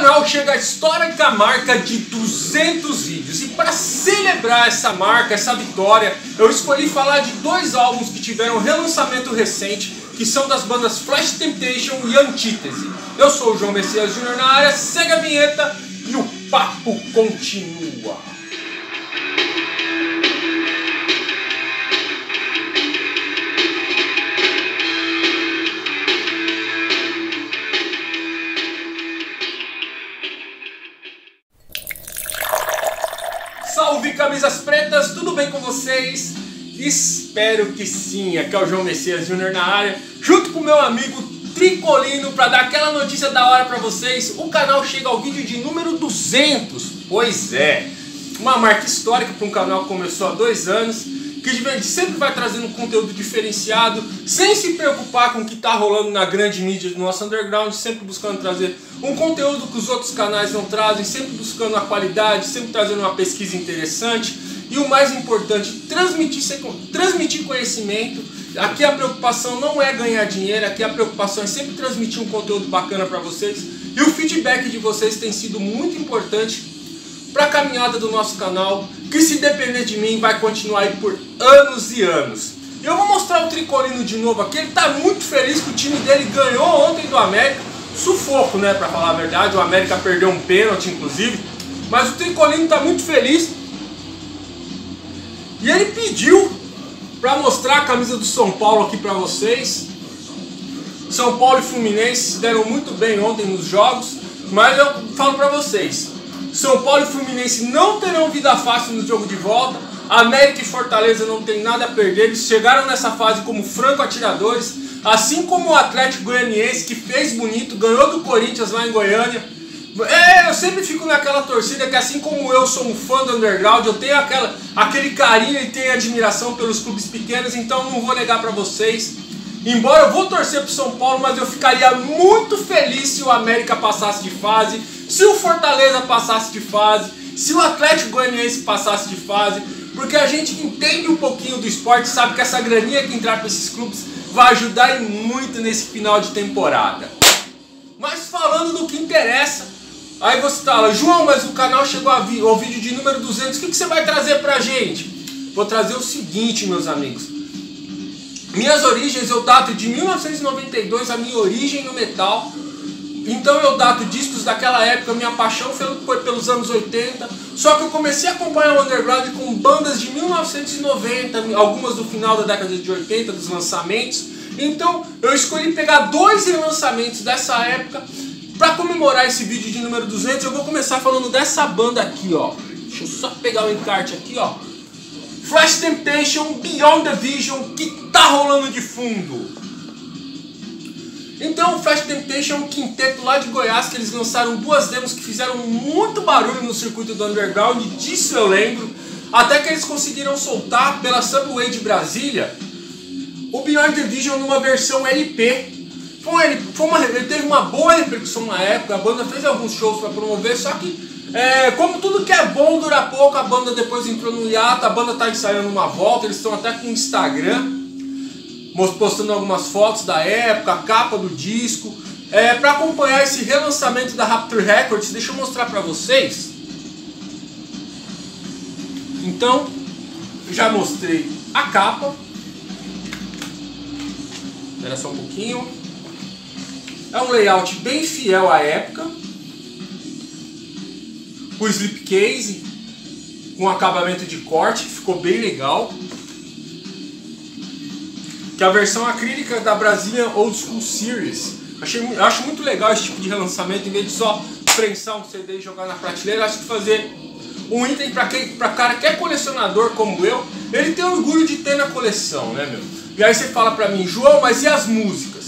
canal chega a histórica marca de 200 vídeos. E para celebrar essa marca, essa vitória, eu escolhi falar de dois álbuns que tiveram relançamento recente, que são das bandas Flesh Temptation e Antítese. Eu sou o João Messias Jr. na área, segue a vinheta e o papo continua. Salve, camisas pretas, tudo bem com vocês? Espero que sim. Aqui é o João Messias Jr. na área, junto com meu amigo Tricolino, para dar aquela notícia da hora para vocês. O canal chega ao vídeo de número 200, pois é, uma marca histórica para um canal que começou há 2 anos, que sempre vai trazendo um conteúdo diferenciado, sem se preocupar com o que está rolando na grande mídia do nosso underground, sempre buscando trazer um conteúdo que os outros canais não trazem, sempre buscando a qualidade, sempre trazendo uma pesquisa interessante e, o mais importante, transmitir conhecimento. Aqui a preocupação não é ganhar dinheiro, aqui a preocupação é sempre transmitir um conteúdo bacana para vocês, e o feedback de vocês tem sido muito importante para a caminhada do nosso canal, que, se depender de mim, vai continuar aí por anos e anos. Eu vou mostrar o Tricolino de novo aqui. Ele está muito feliz que o time dele ganhou ontem do América. Sufoco, né, para falar a verdade. O América perdeu um pênalti, inclusive. Mas o Tricolino está muito feliz. E ele pediu para mostrar a camisa do São Paulo aqui para vocês. São Paulo e Fluminense se deram muito bem ontem nos jogos. Mas eu falo para vocês, São Paulo e Fluminense não terão vida fácil no jogo de volta. América e Fortaleza não tem nada a perder. Eles chegaram nessa fase como franco atiradores, assim como o Atlético Goianiense, que fez bonito, ganhou do Corinthians lá em Goiânia. Eu sempre fico naquela torcida que, assim como eu sou um fã do underground, eu tenho aquele carinho e tenho admiração pelos clubes pequenos, então não vou negar para vocês. Embora eu vou torcer pro São Paulo, mas eu ficaria muito feliz se o América passasse de fase, se o Fortaleza passasse de fase, se o Atlético Goianiense passasse de fase, porque a gente que entende um pouquinho do esporte sabe que essa graninha que entrar para esses clubes vai ajudar muito nesse final de temporada. Mas falando do que interessa, aí você fala: João, mas o canal chegou ao vídeo de número 200, o que você vai trazer pra gente? Vou trazer o seguinte, meus amigos. Minhas origens, eu dato de 1992, a minha origem no metal. Então eu dato discos daquela época, minha paixão foi pelos anos 80, só que eu comecei a acompanhar o underground com bandas de 1990, algumas do final da década de 80, dos lançamentos. Então eu escolhi pegar 2 relançamentos dessa época para comemorar esse vídeo de número 200. Eu vou começar falando dessa banda aqui, ó. Deixa eu só pegar o encarte aqui, ó. Flesh Temptation, Beyond the Vision, que tá rolando de fundo. Então, o Flesh Temptation é um quinteto lá de Goiás, que eles lançaram 2 demos que fizeram muito barulho no circuito do underground, disso eu lembro, até que eles conseguiram soltar pela Subway de Brasília o Beyond the Vision numa versão LP. Ele teve uma boa repercussão na época, a banda fez alguns shows para promover, só que, como tudo que é bom dura pouco, a banda depois entrou no hiato, a banda tá ensaiando uma volta, eles estão até com o Instagram postando algumas fotos da época, a capa do disco. Para acompanhar esse relançamento da Rapture Records, deixa eu mostrar para vocês. Então, já mostrei a capa. Espera só um pouquinho. É um layout bem fiel à época. O slipcase com acabamento de corte, que ficou bem legal. Que é a versão acrílica da Brazilian Old School Series. Acho muito legal esse tipo de relançamento. Em vez de só prensar um CD e jogar na prateleira, acho que fazer um item pra cara que é colecionador como eu, ele tem orgulho de ter na coleção, né, meu? E aí você fala pra mim: João, mas e as músicas?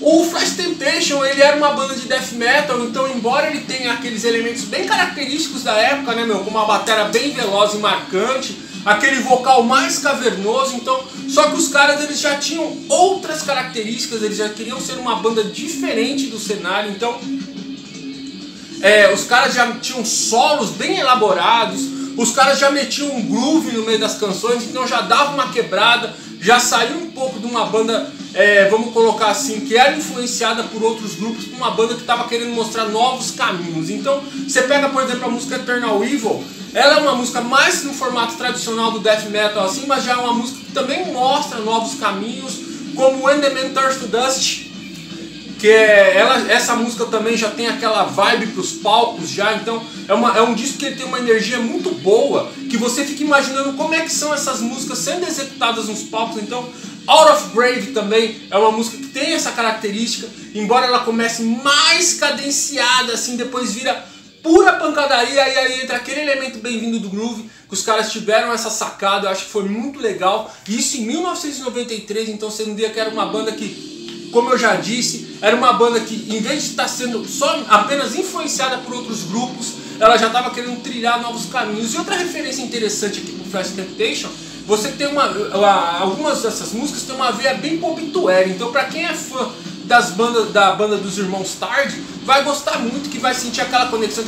O Flesh Temptation, ele era uma banda de death metal, então embora ele tenha aqueles elementos bem característicos da época, né, meu? Como uma bateria bem veloz e marcante, aquele vocal mais cavernoso, então, só que os caras, eles já tinham outras características, eles já queriam ser uma banda diferente do cenário, então os caras já tinham solos bem elaborados, os caras já metiam um groove no meio das canções, então já dava uma quebrada, já saiu um pouco de uma banda vamos colocar assim, que era influenciada por outros grupos, por uma banda que estava querendo mostrar novos caminhos. Então, você pega, por exemplo, a música Eternal Evil, ela é uma música mais no formato tradicional do death metal, assim, mas já é uma música que também mostra novos caminhos, como When The Ben, Thirst of Dust, que essa música também já tem aquela vibe para os palcos já, então é um disco que ele tem uma energia muito boa, que você fica imaginando como é que são essas músicas sendo executadas nos palcos. Então Out of Grave também é uma música que tem essa característica, embora ela comece mais cadenciada assim, depois vira pura pancadaria, e aí entra aquele elemento bem-vindo do groove, que os caras tiveram essa sacada, eu acho que foi muito legal, e isso em 1993, então você não diria que era uma banda que, como eu já disse, era uma banda que em vez de estar sendo apenas influenciada por outros grupos, ela já estava querendo trilhar novos caminhos. E outra referência interessante aqui pro Flesh Temptation, você tem algumas dessas músicas tem uma veia bem obituária, então pra quem é fã da banda dos irmãos Tard, vai gostar muito, que vai sentir aquela conexão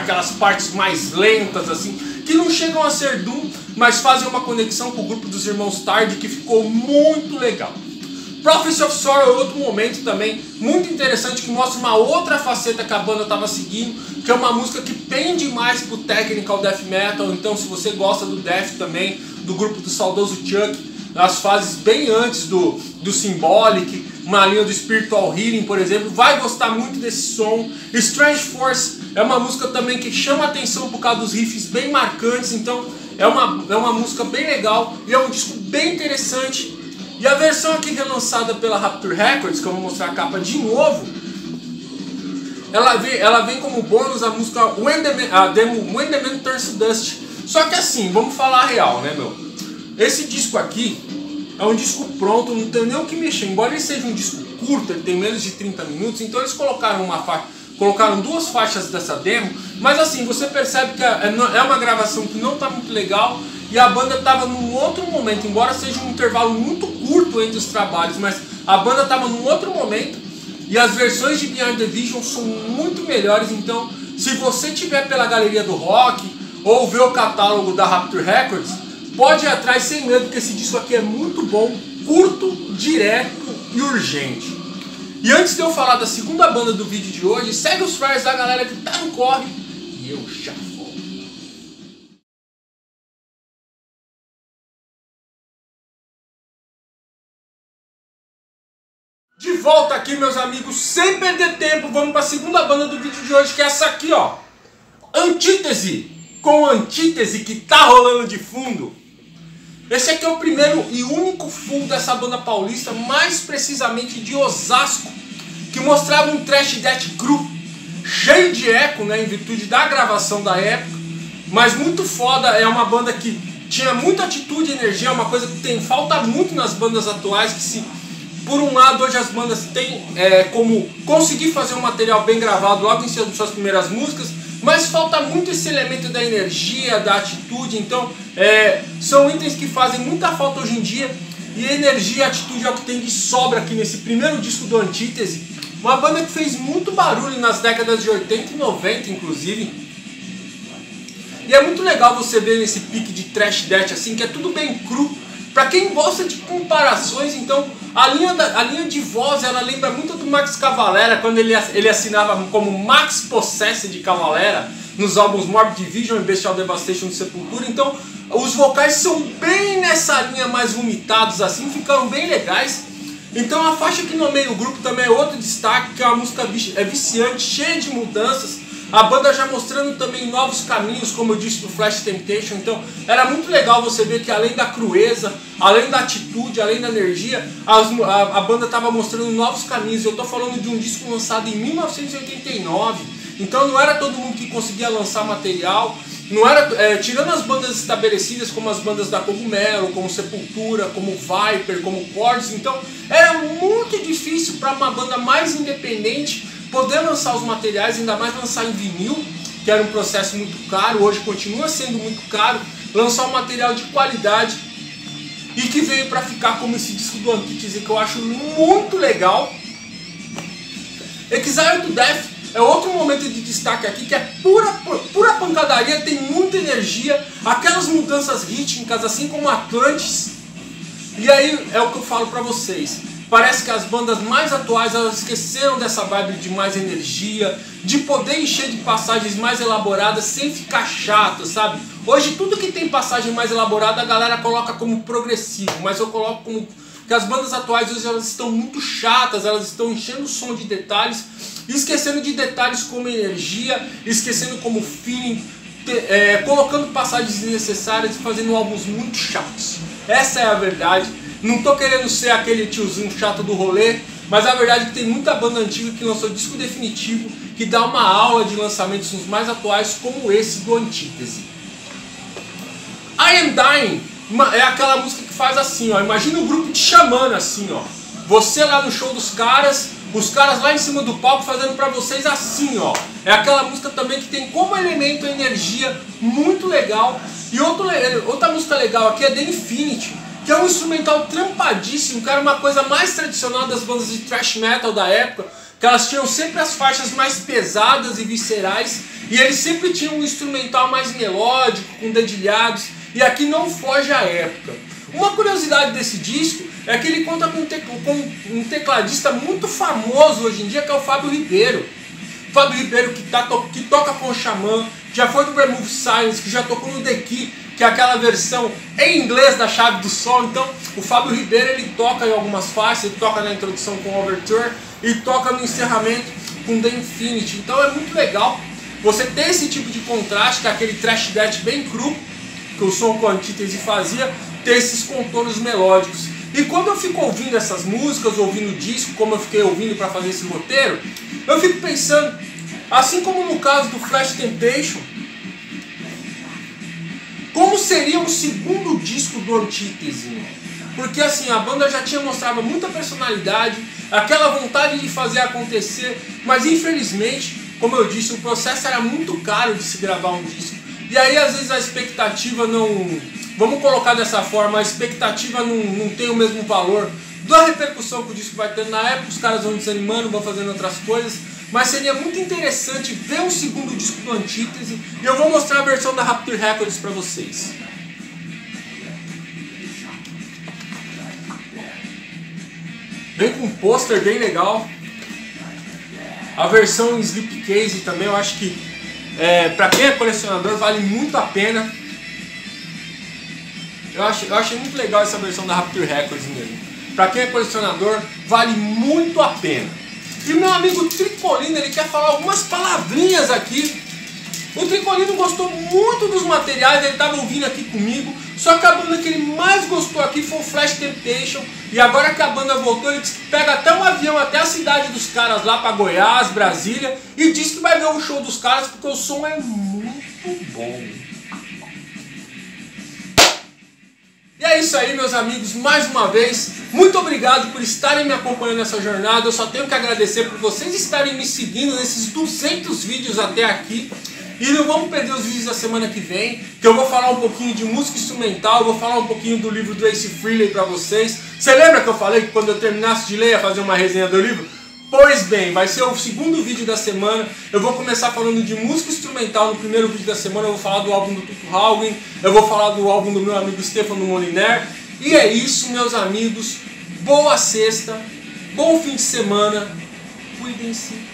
aquelas partes mais lentas assim, que não chegam a ser Doom, mas fazem uma conexão com o grupo dos irmãos Tard, que ficou muito legal. Prophets of Sorrow é outro momento também muito interessante, que mostra uma outra faceta que a banda estava seguindo, que é uma música que pende mais pro technical death metal. Então, se você gosta do death também, do grupo do saudoso Chuck, as fases bem antes do Symbolic, uma linha do Spiritual Healing, por exemplo, vai gostar muito desse som. Strange Force é uma música também que chama atenção por causa dos riffs bem marcantes, então é uma música bem legal e é um disco bem interessante. E a versão aqui relançada pela Rapture Records, que eu vou mostrar a capa de novo, ela vem como bônus a música When The Man Turns to Dust. Só que assim, vamos falar a real, né, meu? Esse disco aqui é um disco pronto, não tem nem o que mexer. Embora ele seja um disco curto, ele tem menos de 30 minutos, então eles colocaram duas faixas dessa demo, mas assim, você percebe que é uma gravação que não está muito legal e a banda estava num outro momento, embora seja um intervalo muito curto entre os trabalhos, mas a banda estava num outro momento e as versões de Beyond the Vision são muito melhores. Então, se você tiver pela galeria do rock ou ver o catálogo da Rapture Records, pode ir atrás sem medo, porque esse disco aqui é muito bom, curto, direto e urgente. E antes de eu falar da segunda banda do vídeo de hoje, segue os flyers da galera que tá no corre e eu já volto. De volta aqui, meus amigos, sem perder tempo, vamos pra segunda banda do vídeo de hoje, que é essa aqui, ó. Antítese, com Antítese, que tá rolando de fundo. Esse aqui é o primeiro e único full dessa banda paulista, mais precisamente de Osasco, que mostrava um thrash death cru, cheio de eco, né, em virtude da gravação da época, mas muito foda. É uma banda que tinha muita atitude e energia, é uma coisa que falta muito nas bandas atuais, que se, por um lado, hoje as bandas têm como conseguir fazer um material bem gravado logo em suas primeiras músicas, mas falta muito esse elemento da energia, da atitude. Então são itens que fazem muita falta hoje em dia, e energia e atitude é o que tem de sobra aqui nesse primeiro disco do Antítese, uma banda que fez muito barulho nas décadas de 80 e 90 inclusive, e é muito legal você ver nesse pique de thrash death assim, que é tudo bem cru. Pra quem gosta de comparações, então a linha de voz ela lembra muito do Max Cavalera, quando ele assinava como Max Possessed de Cavalera nos álbuns Morbid Vision e Bestial Devastation de Sepultura. Então os vocais são bem nessa linha, mais vomitados assim, ficaram bem legais. Então a faixa que nomeia o grupo também é outro destaque, que é uma música viciante, cheia de mudanças. A banda já mostrando também novos caminhos, como eu disse, do Flesh Temptation. Então era muito legal você ver que além da crueza, além da atitude, além da energia, a banda estava mostrando novos caminhos. Eu estou falando de um disco lançado em 1989, então não era todo mundo que conseguia lançar material, não era, tirando as bandas estabelecidas, como as bandas da Cogumelo, como Sepultura, como Viper, como Cords. Então era muito difícil para uma banda mais independente poder lançar os materiais, ainda mais lançar em vinil, que era um processo muito caro, hoje continua sendo muito caro, lançar um material de qualidade, e que veio para ficar, como esse disco do Antítese, que eu acho muito legal. X-Zero do Death é outro momento de destaque aqui, que é pura pancadaria, tem muita energia, aquelas mudanças rítmicas, assim como Atlantis. E aí é o que eu falo pra vocês. Parece que as bandas mais atuais, elas esqueceram dessa vibe de mais energia, de poder encher de passagens mais elaboradas sem ficar chato, sabe? Hoje tudo que tem passagem mais elaborada a galera coloca como progressivo, mas eu coloco como... Porque as bandas atuais hoje elas estão muito chatas, elas estão enchendo o som de detalhes, esquecendo de detalhes como energia, esquecendo como feeling, colocando passagens desnecessárias e fazendo álbuns muito chatos. Essa é a verdade. Não tô querendo ser aquele tiozinho chato do rolê, mas a verdade é que tem muita banda antiga que lançou disco definitivo, que dá uma aula de lançamentos nos mais atuais, como esse do Antítese. I Am Dying é aquela música que faz assim, ó. Imagina o grupo te chamando assim, ó. Você lá no show dos caras, os caras lá em cima do palco fazendo pra vocês assim, ó. É aquela música também que tem como elemento a energia, muito legal. E outra música legal aqui é The Infinity, que é um instrumental trampadíssimo, que era uma coisa mais tradicional das bandas de thrash metal da época, que elas tinham sempre as faixas mais pesadas e viscerais, e eles sempre tinham um instrumental mais melódico, com dedilhados. E aqui não foge à época. Uma curiosidade desse disco é que ele conta com um tecladista muito famoso hoje em dia, que é o Fábio Ribeiro. Fábio Ribeiro que toca com o Xamã, já foi do Remove Science, que já tocou no The Key, que é aquela versão em inglês da Chave do Sol. Então o Fábio Ribeiro ele toca em algumas faixas, ele toca na introdução com Overture e toca no encerramento com The Infinity. Então é muito legal você ter esse tipo de contraste, que é aquele thrash death bem cru, que o som com a Antítese fazia, ter esses contornos melódicos. E quando eu fico ouvindo essas músicas, ouvindo o disco, como eu fiquei ouvindo para fazer esse roteiro, eu fico pensando, assim como no caso do Flesh Temptation, como seria o segundo disco do Antítese? Porque assim, a banda já mostrava muita personalidade, aquela vontade de fazer acontecer, mas infelizmente, como eu disse, o processo era muito caro de se gravar um disco. E aí às vezes a expectativa não... Vamos colocar dessa forma, a expectativa não tem o mesmo valor da repercussão que o disco vai ter na época, os caras vão desanimando, vão fazendo outras coisas, mas seria muito interessante ver um segundo disco do Antítese, e eu vou mostrar a versão da Rapture Records pra vocês. Vem com um pôster bem legal. A versão em Slipcase também, eu acho que pra quem é colecionador vale muito a pena. Eu achei muito legal essa versão da Rapture Records mesmo. Pra quem é colecionador vale muito a pena. E meu amigo Tricolino, ele quer falar algumas palavrinhas aqui. O Tricolino gostou muito dos materiais, ele estava ouvindo aqui comigo. Só que a banda que ele mais gostou aqui foi o Flesh Temptation. E agora que a banda voltou, ele disse que pega até um avião até a cidade dos caras lá para Goiás, Brasília. E diz que vai ver o show dos caras porque o som é muito bom. E é isso aí, meus amigos, mais uma vez. Muito obrigado por estarem me acompanhando nessa jornada. Eu só tenho que agradecer por vocês estarem me seguindo nesses 200 vídeos até aqui. E não vamos perder os vídeos da semana que vem, que eu vou falar um pouquinho de música instrumental, vou falar um pouquinho do livro do Ace Frehley pra vocês. Você lembra que eu falei que quando eu terminasse de ler ia fazer uma resenha do livro? Pois bem, vai ser o segundo vídeo da semana. Eu vou começar falando de música instrumental no primeiro vídeo da semana. Eu vou falar do álbum do Tutu Haugen, eu vou falar do álbum do meu amigo Stefano Moliner. E é isso, meus amigos. Boa sexta, bom fim de semana. Cuidem-se.